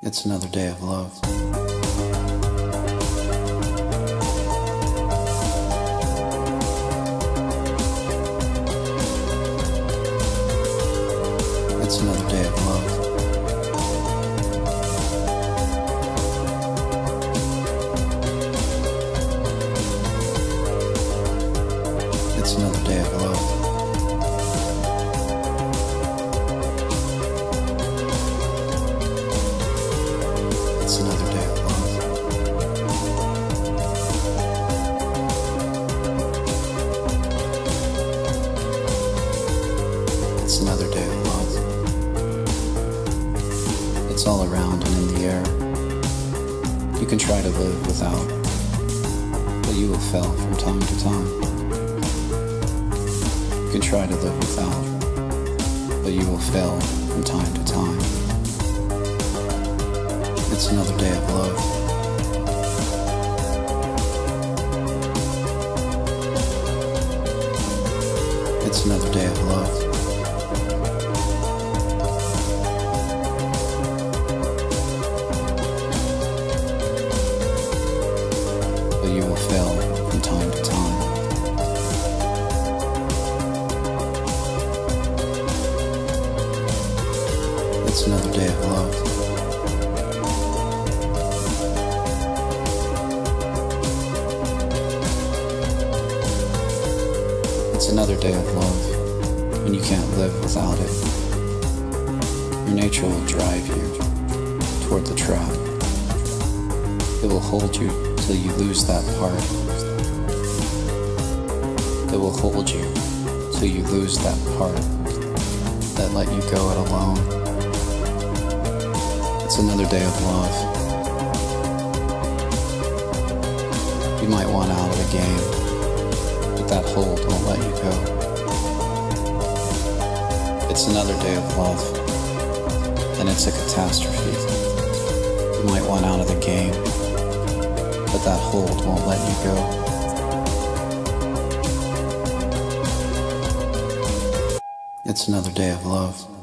It's another day of love. It's another day of love. It's another day of love. It's another day of love. It's another day of love. It's all around and in the air. You can try to live without, but you will fail from time to time. You can try to live without, but you will fail from time to time. It's another day of love. It's another day of love. You will fail from time to time. It's another day of love. It's another day of love, and you can't live without it. Your nature will drive you toward the trap. It will hold you till you lose that part. It will hold you till you lose that part that let you go it alone. It's another day of love. You might want out of the game, but that hold won't let you go. It's another day of love, and it's a catastrophe. You might want out of the game, but that hold won't let you go. It's another day of love.